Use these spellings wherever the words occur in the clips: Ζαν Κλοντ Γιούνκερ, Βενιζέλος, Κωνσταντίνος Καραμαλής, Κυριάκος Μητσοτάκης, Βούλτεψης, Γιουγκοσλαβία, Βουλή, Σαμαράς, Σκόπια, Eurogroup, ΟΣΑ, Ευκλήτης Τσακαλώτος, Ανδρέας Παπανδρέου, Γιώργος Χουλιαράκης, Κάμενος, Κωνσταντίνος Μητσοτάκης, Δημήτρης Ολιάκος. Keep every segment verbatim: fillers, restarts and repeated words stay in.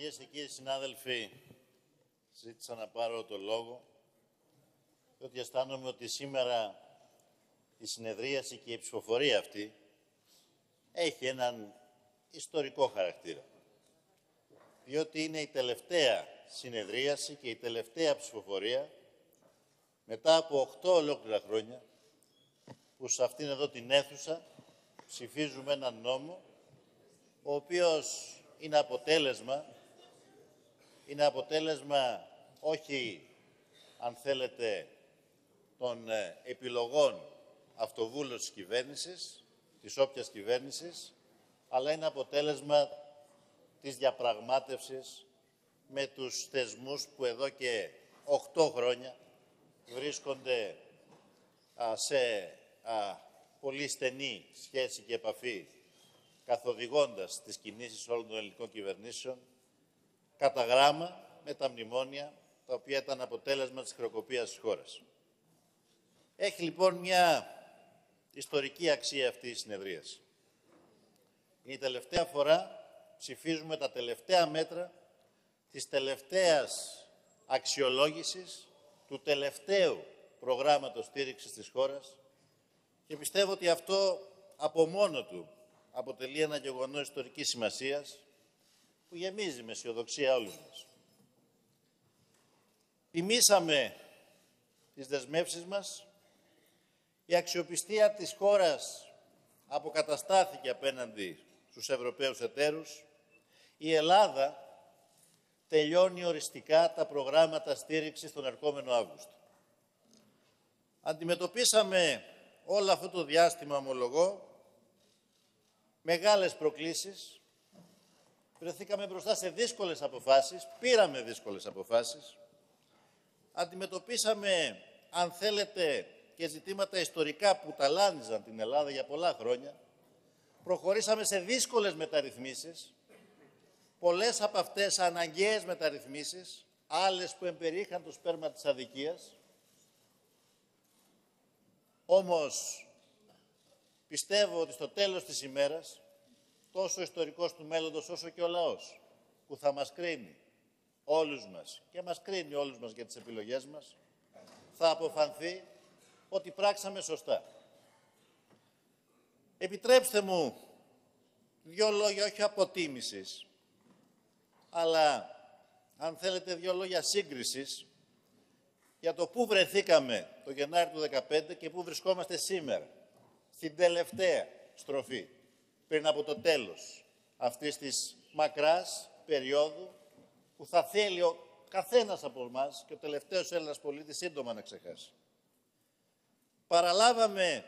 Κυρίες και κύριοι συνάδελφοι, ζήτησα να πάρω το λόγο, διότι αισθάνομαι ότι σήμερα η συνεδρίαση και η ψηφοφορία αυτή έχει έναν ιστορικό χαρακτήρα. Διότι είναι η τελευταία συνεδρίαση και η τελευταία ψηφοφορία μετά από οκτώ ολόκληρα χρόνια που σε αυτήν εδώ την αίθουσα ψηφίζουμε έναν νόμο ο οποίος είναι αποτέλεσμα, είναι αποτέλεσμα όχι, αν θέλετε, των επιλογών αυτοβούλους της κυβέρνησης, της όποιας κυβέρνησης, αλλά είναι αποτέλεσμα της διαπραγμάτευσης με τους θεσμούς που εδώ και οκτώ χρόνια βρίσκονται σε πολύ στενή σχέση και επαφή, καθοδηγώντας τις κινήσεις όλων των ελληνικών κυβερνήσεων, κατά γράμμα με τα μνημόνια, τα οποία ήταν αποτέλεσμα της χρεοκοπίας της χώρας. Έχει λοιπόν μια ιστορική αξία αυτή η συνεδρίαση. Η τελευταία φορά ψηφίζουμε τα τελευταία μέτρα της τελευταίας αξιολόγησης του τελευταίου προγράμματος στήριξης της χώρας και πιστεύω ότι αυτό από μόνο του αποτελεί ένα γεγονό ιστορικής σημασίας που γεμίζει με αισιοδοξία όλους μας. Τιμήσαμε τις δεσμεύσεις μας. Η αξιοπιστία της χώρας αποκαταστάθηκε απέναντι στους Ευρωπαίους εταίρους. Η Ελλάδα τελειώνει οριστικά τα προγράμματα στήριξης τον ερχόμενο Αύγουστο. Αντιμετωπίσαμε όλο αυτό το διάστημα, ομολογώ, μεγάλες προκλήσεις, βρεθήκαμε μπροστά σε δύσκολες αποφάσεις, πήραμε δύσκολες αποφάσεις, αντιμετωπίσαμε, αν θέλετε, και ζητήματα ιστορικά που ταλάνιζαν την Ελλάδα για πολλά χρόνια, προχωρήσαμε σε δύσκολες μεταρρυθμίσεις, πολλές από αυτές αναγκαίες μεταρρυθμίσεις, άλλες που εμπεριείχαν το σπέρμα της αδικίας, όμως πιστεύω ότι στο τέλος της ημέρας, τόσο ο ιστορικός του μέλλοντος όσο και ο λαός, που θα μας κρίνει όλους μας και μας κρίνει όλους μας για τις επιλογές μας, θα αποφανθεί ότι πράξαμε σωστά. Επιτρέψτε μου δύο λόγια όχι αποτίμησης, αλλά αν θέλετε δύο λόγια σύγκρισης για το πού βρεθήκαμε το Γενάρη του δύο χιλιάδες δεκαπέντε και πού βρισκόμαστε σήμερα, στην τελευταία στροφή, πριν από το τέλος αυτής της μακράς περίοδου που θα θέλει ο καθένας από εμάς και ο τελευταίος Έλληνας πολίτης σύντομα να ξεχάσει. Παραλάβαμε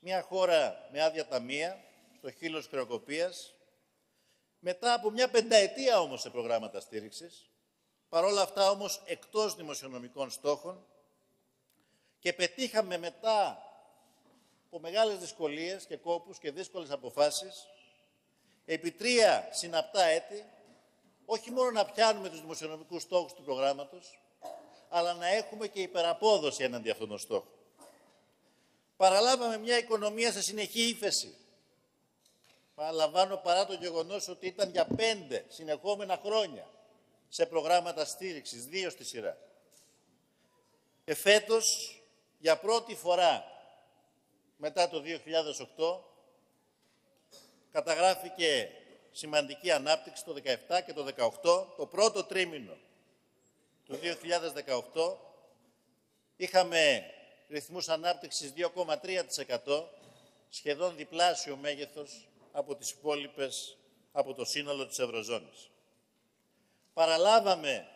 μια χώρα με άδεια ταμεία, στο χείλος χρεοκοπίας, μετά από μια πενταετία όμως σε προγράμματα στήριξης, παρόλα αυτά όμως εκτός δημοσιονομικών στόχων, και πετύχαμε μετά από μεγάλες δυσκολίες και κόπους και δύσκολες αποφάσεις, επί τρία συναπτά έτη, όχι μόνο να πιάνουμε τους δημοσιονομικούς στόχους του προγράμματος, αλλά να έχουμε και υπεραπόδοση έναντι αυτών των στόχων. Παραλάβαμε μια οικονομία σε συνεχή ύφεση. Παραλαμβάνω, παρά το γεγονός ότι ήταν για πέντε συνεχόμενα χρόνια σε προγράμματα στήριξης, δύο στη σειρά. Εφέτος, για πρώτη φορά μετά το δύο χιλιάδες οκτώ, καταγράφηκε σημαντική ανάπτυξη το δύο χιλιάδες δεκαεπτά και το δύο χιλιάδες δεκαοκτώ. Το πρώτο τρίμηνο του δύο χιλιάδες δεκαοκτώ είχαμε ρυθμούς ανάπτυξης δύο κόμμα τρία τοις εκατό, σχεδόν διπλάσιο μέγεθος από τις υπόλοιπες, από το σύνολο της Ευρωζώνης. Παραλάβαμε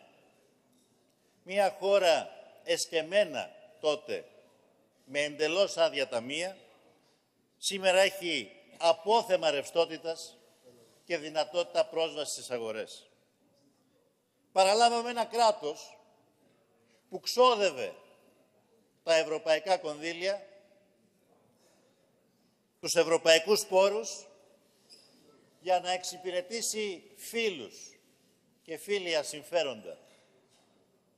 μια χώρα εσκεμμένα τότε με εντελώς άδεια ταμεία, σήμερα έχει απόθεμα ρευστότητας και δυνατότητα πρόσβασης στις αγορές. Παραλάβαμε ένα κράτος που ξόδευε τα ευρωπαϊκά κονδύλια, τους ευρωπαϊκούς πόρους, για να εξυπηρετήσει φίλους και φίλια συμφέροντα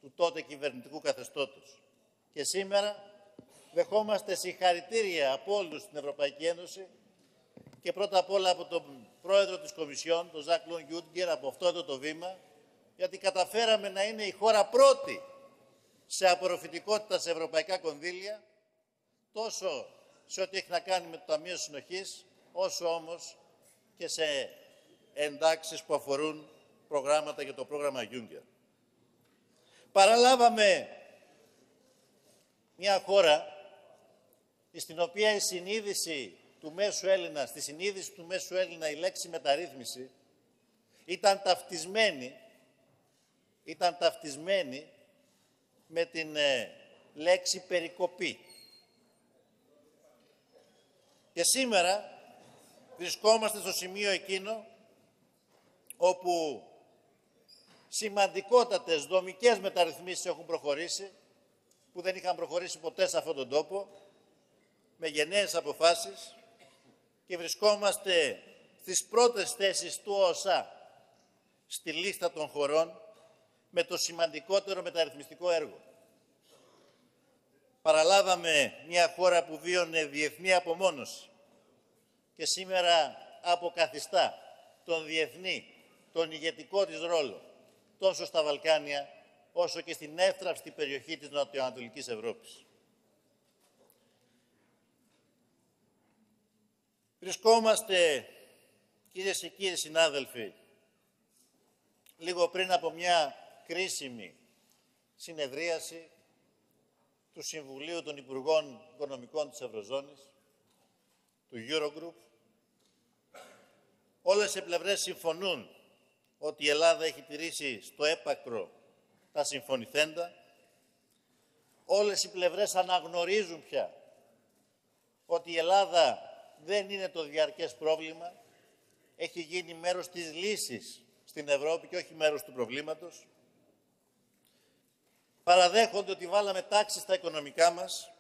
του τότε κυβερνητικού καθεστώτος. Και σήμερα δεχόμαστε συγχαρητήρια από όλους στην Ευρωπαϊκή Ένωση και πρώτα απ' όλα από τον πρόεδρο της Κομισιόν, τον Ζαν Κλοντ Γιούνκερ, από αυτό εδώ το βήμα, γιατί καταφέραμε να είναι η χώρα πρώτη σε απορροφητικότητα σε ευρωπαϊκά κονδύλια, τόσο σε ό,τι έχει να κάνει με το Ταμείο Συνοχής, όσο όμως και σε εντάξεις που αφορούν προγράμματα για το πρόγραμμα Γιούγκερ. Παραλάβαμε μια χώρα στην οποία η συνείδηση του μέσου Έλληνα, στη συνείδηση του μέσου Έλληνα η λέξη μεταρρύθμιση ήταν ταυτισμένη, ήταν ταυτισμένη με την ε, λέξη περικοπή. Και σήμερα βρισκόμαστε στο σημείο εκείνο όπου σημαντικότατες δομικές μεταρρυθμίσεις έχουν προχωρήσει, που δεν είχαν προχωρήσει ποτέ σε αυτόν τον τόπο, με γενναίες αποφάσεις, και βρισκόμαστε στις πρώτες θέσεις του ΟΣΑ στη λίστα των χωρών με το σημαντικότερο μεταρρυθμιστικό έργο. Παραλάβαμε μια χώρα που βίωνε διεθνή απομόνωση και σήμερα αποκαθιστά τον διεθνή, τον ηγετικό της ρόλο, τόσο στα Βαλκάνια, όσο και στην εύθραυστη περιοχή της Νοτιοανατολικής Ευρώπης. Βρισκόμαστε, κυρίες και κύριοι συνάδελφοι, λίγο πριν από μια κρίσιμη συνεδρίαση του Συμβουλίου των Υπουργών Οικονομικών της Ευρωζώνης, του Eurogroup. Όλες οι πλευρές συμφωνούν ότι η Ελλάδα έχει τηρήσει στο έπακρο τα συμφωνηθέντα. Όλες οι πλευρές αναγνωρίζουν πια ότι η Ελλάδα δεν είναι το διαρκές πρόβλημα. Έχει γίνει μέρος της λύσης στην Ευρώπη και όχι μέρος του προβλήματος. Παραδέχονται ότι βάλαμε τάξη στα οικονομικά μας,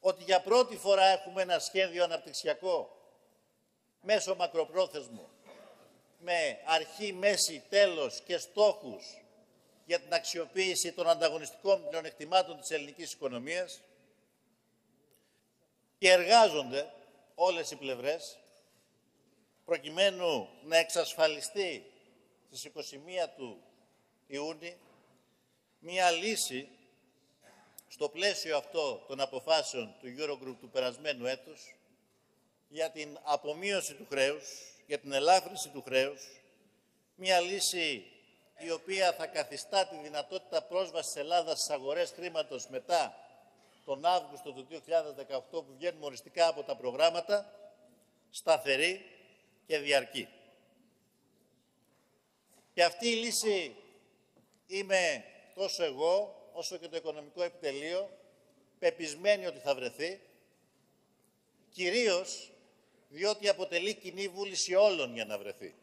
ότι για πρώτη φορά έχουμε ένα σχέδιο αναπτυξιακό, μέσο μακροπρόθεσμο, με αρχή, μέση, τέλος και στόχους για την αξιοποίηση των ανταγωνιστικών πλεονεκτημάτων της ελληνικής οικονομίας, και εργάζονται όλες οι πλευρές προκειμένου να εξασφαλιστεί στις εικοστή πρώτη του Ιούνιου μια λύση στο πλαίσιο αυτό των αποφάσεων του Eurogroup του περασμένου έτους για την απομείωση του χρέους, για την ελάφρυνση του χρέους, μια λύση η οποία θα καθιστά τη δυνατότητα πρόσβασης της Ελλάδας στις αγορές χρήματος μετά τον Αύγουστο του δύο χιλιάδες δεκαοκτώ, που βγαίνουν οριστικά από τα προγράμματα, σταθερή και διαρκή. Και αυτή η λύση είμαι τόσο εγώ, όσο και το οικονομικό επιτελείο, πεπισμένοι ότι θα βρεθεί, κυρίως διότι αποτελεί κοινή βούληση όλων για να βρεθεί.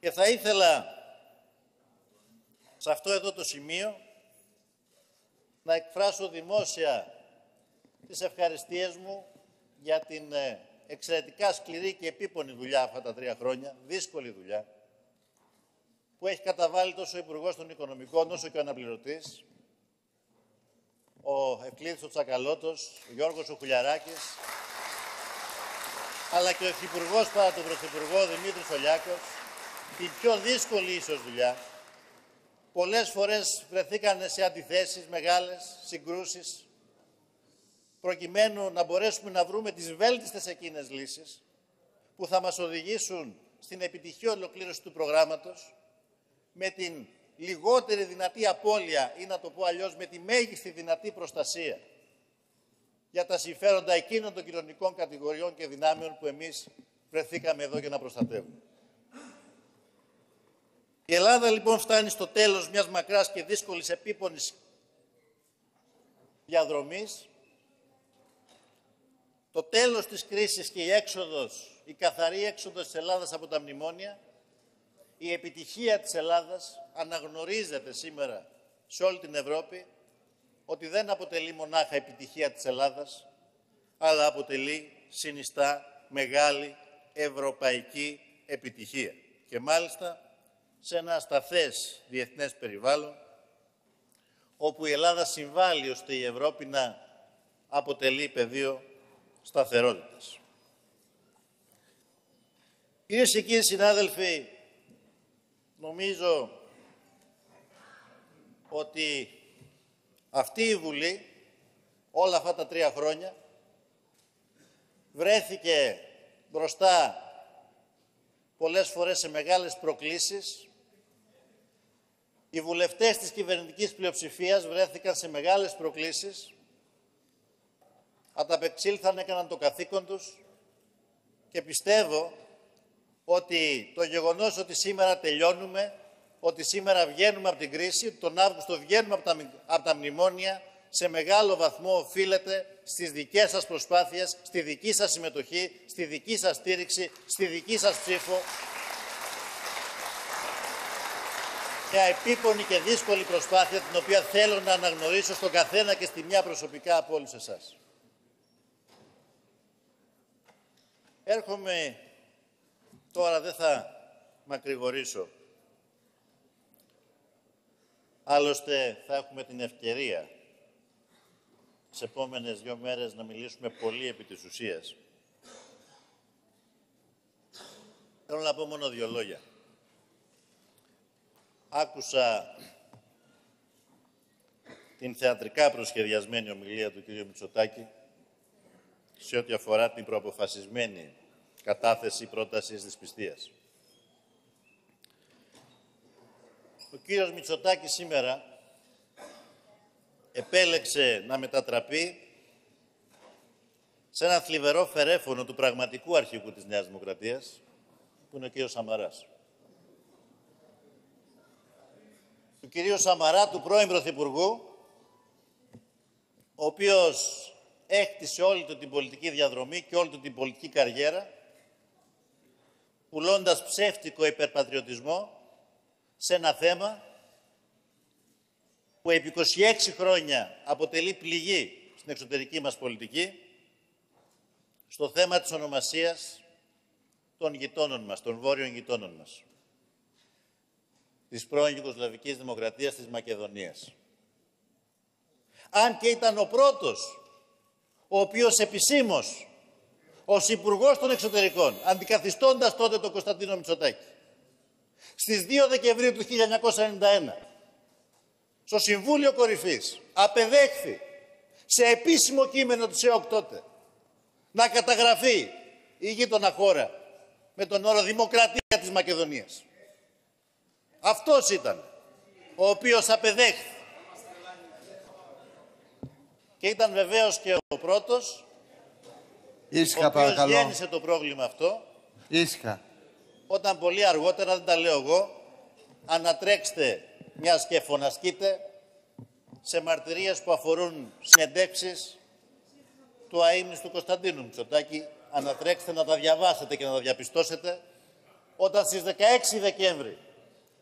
Και θα ήθελα σε αυτό εδώ το σημείο να εκφράσω δημόσια τις ευχαριστίες μου για την εξαιρετικά σκληρή και επίπονη δουλειά αυτά τα τρία χρόνια, δύσκολη δουλειά, που έχει καταβάλει τόσο ο Υπουργός των Οικονομικών, όσο και ο αναπληρωτής, ο Ευκλήτης ο Τσακαλώτος, ο Γιώργος ο Χουλιαράκης, αλλά και ο Υφυπουργός παρά τον Πρωθυπουργό, ο Δημήτρης Ολιάκος, την πιο δύσκολη ίσως δουλειά. Πολλές φορές βρεθήκαν σε αντιθέσεις μεγάλες, συγκρούσεις, προκειμένου να μπορέσουμε να βρούμε τις βέλτιστες εκείνες λύσεις που θα μας οδηγήσουν στην επιτυχή ολοκλήρωση του προγράμματος, με την λιγότερη δυνατή απώλεια, ή να το πω αλλιώς, με τη μέγιστη δυνατή προστασία για τα συμφέροντα εκείνων των κοινωνικών κατηγοριών και δυνάμεων που εμείς βρεθήκαμε εδώ για να προστατεύουμε. Η Ελλάδα λοιπόν φτάνει στο τέλος μιας μακράς και δύσκολης επίπονης διαδρομής. Το τέλος της κρίσης και η έξοδος, η καθαρή έξοδος της Ελλάδας από τα μνημόνια, η επιτυχία της Ελλάδας αναγνωρίζεται σήμερα σε όλη την Ευρώπη ότι δεν αποτελεί μονάχα επιτυχία της Ελλάδας, αλλά αποτελεί συνιστά μεγάλη ευρωπαϊκή επιτυχία. Και μάλιστα σε ένα ασταθές διεθνές περιβάλλον, όπου η Ελλάδα συμβάλλει ώστε η Ευρώπη να αποτελεί πεδίο σταθερότητας. Κυρίες και κύριοι συνάδελφοι, νομίζω ότι αυτή η Βουλή όλα αυτά τα τρία χρόνια βρέθηκε μπροστά πολλές φορές σε μεγάλες προκλήσεις. Οι βουλευτές της κυβερνητικής πλειοψηφίας βρέθηκαν σε μεγάλες προκλήσεις, ανταπεξήλθαν, έκαναν το καθήκον τους και πιστεύω ότι το γεγονός ότι σήμερα τελειώνουμε, ότι σήμερα βγαίνουμε από την κρίση, τον Αύγουστο βγαίνουμε από τα, από τα μνημόνια, σε μεγάλο βαθμό οφείλεται στις δικές σας προσπάθειες, στη δική σας συμμετοχή, στη δική σας στήριξη, στη δική σας ψήφο. Μια επίπονη και δύσκολη προσπάθεια, την οποία θέλω να αναγνωρίσω στον καθένα και στη μια προσωπικά από όλους εσάς. Έρχομαι τώρα, δεν θα μακρηγορήσω. Άλλωστε θα έχουμε την ευκαιρία τις επόμενες δύο μέρες να μιλήσουμε πολύ επί της ουσίας. Θέλω να πω μόνο δύο λόγια. Άκουσα την θεατρικά προσχεδιασμένη ομιλία του κ. Μητσοτάκη σε ό,τι αφορά την προαποφασισμένη κατάθεση πρότασης δυσπιστίας. Ο κύριος Μητσοτάκης σήμερα επέλεξε να μετατραπεί σε ένα θλιβερό φερέφωνο του πραγματικού αρχηγού της Νέας Δημοκρατίας, που είναι ο κύριος Σαμαράς. Του κυρίου Σαμαρά, του πρώην Πρωθυπουργού, ο οποίος έκτισε όλη του την πολιτική διαδρομή και όλη του την πολιτική καριέρα, πουλώντας ψεύτικο υπερπατριωτισμό σε ένα θέμα που επί είκοσι έξι χρόνια αποτελεί πληγή στην εξωτερική μας πολιτική, στο θέμα της ονομασίας των γειτόνων μας, των βόρειων γειτόνων μας, της πρώην Ιουγκοσλαβικής Δημοκρατίας της Μακεδονίας. Αν και ήταν ο πρώτος, ο οποίος επισήμως, ως Υπουργός των Εξωτερικών, αντικαθιστώντας τότε τον Κωνσταντίνο Μητσοτάκη, στις δύο Δεκεμβρίου του χίλια εννιακόσια ενενήντα ένα, στο Συμβούλιο Κορυφής, απεδέχθη σε επίσημο κείμενο του ΣΕΟΚ τότε να καταγραφεί η γείτονα χώρα με τον όρο Δημοκρατία της Μακεδονίας. Αυτός ήταν ο οποίος απεδέχθη. Και ήταν βεβαίως και ο πρώτος, Ίσχα, ο οποίος παρακαλώ. γέννησε το πρόβλημα αυτό. Ίσχα. Όταν πολύ αργότερα, δεν τα λέω εγώ, ανατρέξτε μιας και φωνασκείτε σε μαρτυρίες που αφορούν συνεντεύξεις του αείμνηστου Κωνσταντίνου Μητσοτάκη. Ανατρέξτε να τα διαβάσετε και να τα διαπιστώσετε. Όταν στις δεκαέξι Δεκέμβρη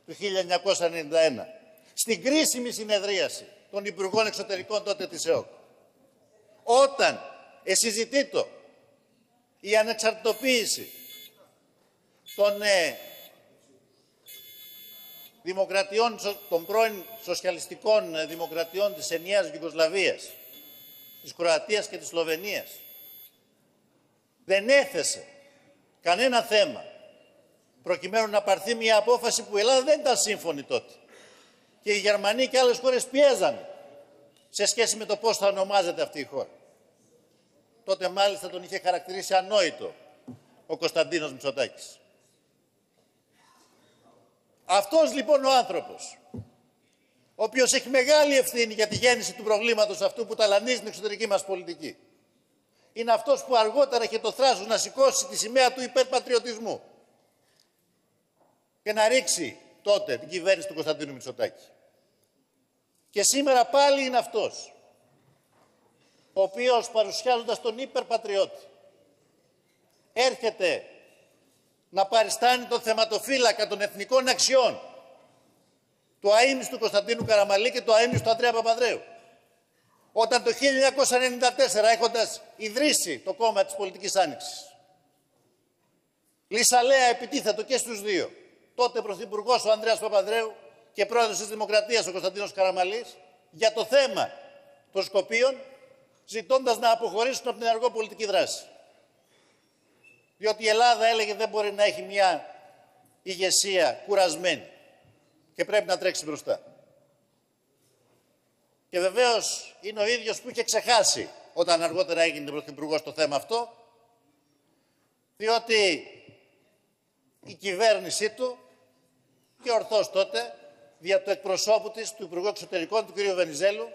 του χίλια εννιακόσια ενενήντα ένα, στην κρίσιμη συνεδρίαση των Υπουργών Εξωτερικών τότε της ΕΟΚ, όταν εσυζητείτο η ανεξαρτητοποίηση των ε, δημοκρατιών, των πρώην σοσιαλιστικών δημοκρατιών της ενιαίας Γιουγκοσλαβίας, της Κροατίας και της Σλοβενίας, δεν έθεσε κανένα θέμα προκειμένου να πάρθει μια απόφαση που η Ελλάδα δεν ήταν σύμφωνη τότε. Και οι Γερμανοί και άλλες χώρες πιέζαν σε σχέση με το πώς θα ονομάζεται αυτή η χώρα. Τότε μάλιστα τον είχε χαρακτηρίσει ανόητο ο Κωνσταντίνος Μητσοτάκης. Αυτός λοιπόν ο άνθρωπος, ο οποίος έχει μεγάλη ευθύνη για τη γέννηση του προβλήματος αυτού που ταλανίζει την εξωτερική μας πολιτική, είναι αυτός που αργότερα είχε το θράσος να σηκώσει τη σημαία του υπερπατριωτισμού και να ρίξει τότε την κυβέρνηση του Κωνσταντίνου Μητσοτάκη. Και σήμερα πάλι είναι αυτός, ο οποίος παρουσιάζοντας τον υπερπατριώτη, έρχεται να παριστάνει τον θεματοφύλακα των εθνικών αξιών, του αείμνηστου Κωνσταντίνου Καραμαλή και του αείμνηστου Ανδρέα Παπανδρέου. Όταν το χίλια εννιακόσια ενενήντα τέσσερα, έχοντας ιδρύσει το κόμμα της Πολιτικής Άνοιξης, λισαλέα επιτίθετο και στους δύο, τότε Πρωθυπουργός ο Ανδρέας Παπανδρέου και Πρόεδρος της Δημοκρατίας ο Κωνσταντίνος Καραμαλής, για το θέμα των Σκοπίων, ζητώντας να αποχωρήσουν από την ενεργό πολιτική δράση. Διότι η Ελλάδα έλεγε δεν μπορεί να έχει μια ηγεσία κουρασμένη και πρέπει να τρέξει μπροστά. Και βεβαίως είναι ο ίδιος που είχε ξεχάσει όταν αργότερα έγινε πρωθυπουργός το θέμα αυτό, διότι η κυβέρνησή του και ορθώς τότε δια του εκπροσώπου της, του Υπουργού Εξωτερικών, του κ. Βενιζέλου,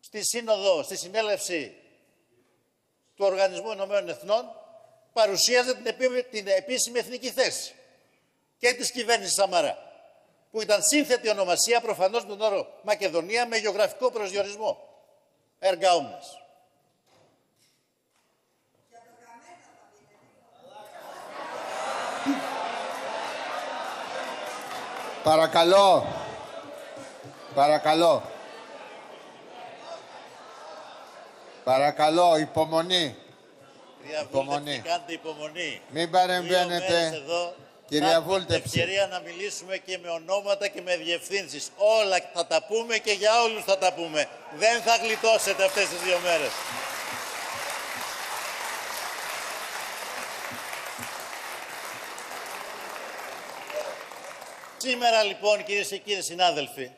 στη σύνοδο, στη συνέλευση του Οργανισμού Ηνωμένων Εθνών, παρουσίαζε την, επί... την επίσημη εθνική θέση και της κυβέρνησης Σαμαρά, που ήταν σύνθετη ονομασία προφανώς με τον όρο Μακεδονία με γεωγραφικό προσδιορισμό. Έργα όμνες. Παρακαλώ. Παρακαλώ. Παρακαλώ, υπομονή. Κυρία Βούλτεψη, κάντε υπομονή. Μην παρεμβαίνετε. Κυρία Βούλτεψη. Ευκαιρία να μιλήσουμε και με ονόματα και με διευθύνσεις. Όλα θα τα πούμε και για όλους θα τα πούμε. Δεν θα γλιτώσετε αυτές τις δύο μέρες. Σήμερα λοιπόν, κυρίες και κύριοι συνάδελφοι,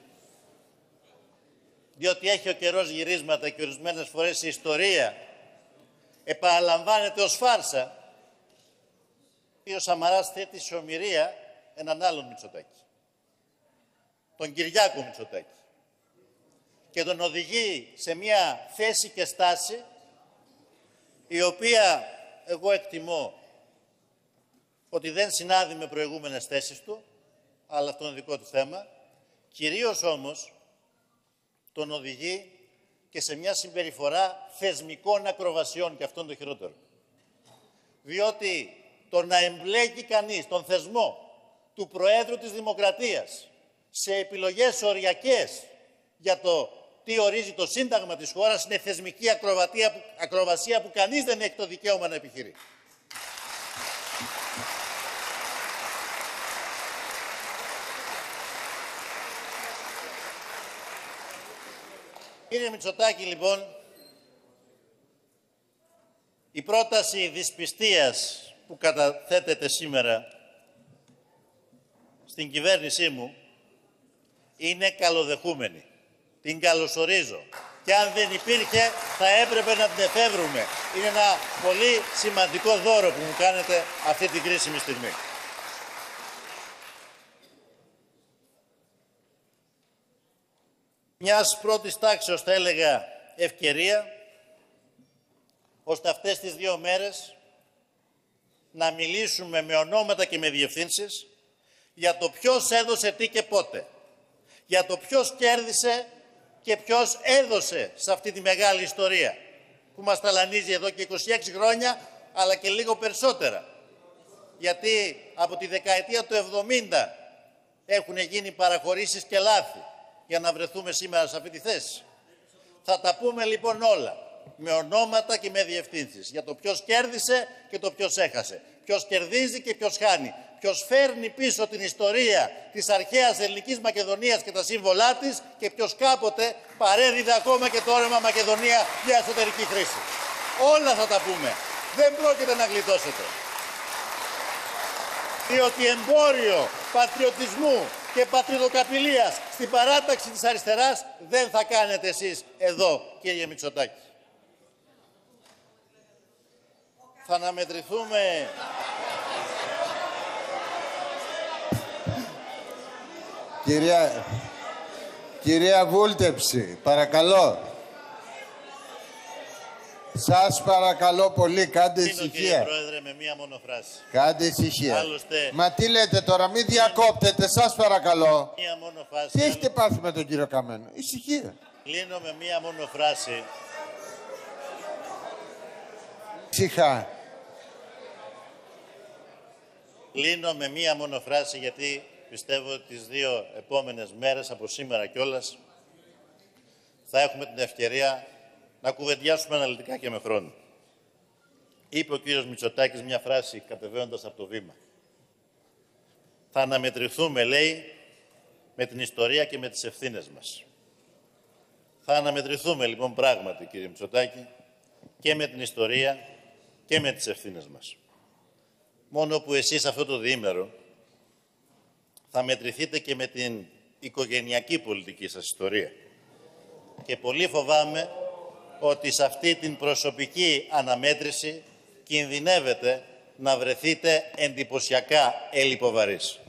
διότι έχει ο καιρός γυρίσματα και ορισμένες φορές η ιστορία επαναλαμβάνεται ως φάρσα, και ο Σαμαράς θέτει σε ομιλία έναν άλλον Μητσοτάκη, τον Κυριάκο Μητσοτάκη, και τον οδηγεί σε μια θέση και στάση η οποία εγώ εκτιμώ ότι δεν συνάδει με προηγούμενες θέσεις του, αλλά αυτό είναι δικό του θέμα. Κυρίως όμως τον οδηγεί και σε μια συμπεριφορά θεσμικών ακροβασιών, και αυτό είναι το χειρότερο. Διότι το να εμπλέκει κανείς τον θεσμό του Προέδρου της Δημοκρατίας σε επιλογές οριακές για το τι ορίζει το Σύνταγμα της χώρας είναι θεσμική ακροβασία που κανείς δεν έχει το δικαίωμα να επιχειρεί. Κύριε Μητσοτάκη, λοιπόν, η πρόταση δυσπιστίας που καταθέτεται σήμερα στην κυβέρνησή μου είναι καλοδεχούμενη. Την καλωσορίζω. Και αν δεν υπήρχε, θα έπρεπε να την εφεύρουμε. Είναι ένα πολύ σημαντικό δώρο που μου κάνετε αυτή την κρίσιμη στιγμή. Μιας πρώτης τάξεως, θα έλεγα, ευκαιρία, ώστε αυτές τις δύο μέρες να μιλήσουμε με ονόματα και με διευθύνσεις για το ποιος έδωσε τι και πότε, για το ποιος κέρδισε και ποιος έδωσε σε αυτή τη μεγάλη ιστορία που μας ταλανίζει εδώ και είκοσι έξι χρόνια, αλλά και λίγο περισσότερα. Γιατί από τη δεκαετία του εβδομήντα έχουν γίνει παραχωρήσεις και λάθη για να βρεθούμε σήμερα σε αυτή τη θέση. Θα τα πούμε λοιπόν όλα, με ονόματα και με διευθύνσεις, για το ποιος κέρδισε και το ποιος έχασε, ποιος κερδίζει και ποιος χάνει, ποιος φέρνει πίσω την ιστορία της αρχαίας ελληνικής Μακεδονίας και τα σύμβολά της και ποιος κάποτε παρέδιδε ακόμα και το όνομα Μακεδονία για εσωτερική χρήση. Όλα θα τα πούμε. Δεν πρόκειται να γλιτώσετε. Διότι εμπόριο πατριωτισμού και πατριδοκαπηλείας στην παράταξη της αριστεράς δεν θα κάνετε εσείς εδώ, κύριε Μητσοτάκη. Θα αναμετρηθούμε... Κυρία... Κυρία Βούλτεψη, παρακαλώ. Σας παρακαλώ πολύ, κάντε ησυχία. Κύριε Πρόεδρε, με μία μόνο φράση. Κάντε ησυχία. Άλλωστε... Μα τι λέτε τώρα, μην διακόπτετε, σας παρακαλώ. Μία μόνο φράση. Τι έχετε πάθει με τον κύριο Καμένο, ησυχία. Κλείνω με μία μόνο φράση. Ψυχά. Κλείνω με μία μόνο φράση, γιατί πιστεύω ότι τις δύο επόμενες μέρες, από σήμερα κιόλας, θα έχουμε την ευκαιρία να κουβεντιάσουμε αναλυτικά και με χρόνο. Είπε ο κύριος Μητσοτάκης μια φράση κατεβαίνοντας από το βήμα. Θα αναμετρηθούμε, λέει, με την ιστορία και με τις ευθύνες μας. Θα αναμετρηθούμε, λοιπόν, πράγματι, κύριε Μητσοτάκη, και με την ιστορία και με τις ευθύνες μας. Μόνο που εσείς αυτό το διήμερο θα μετρηθείτε και με την οικογενειακή πολιτική σας ιστορία. Και πολύ φοβάμαι ότι σε αυτή την προσωπική αναμέτρηση κινδυνεύετε να βρεθείτε εντυπωσιακά ελλιποβαρείς.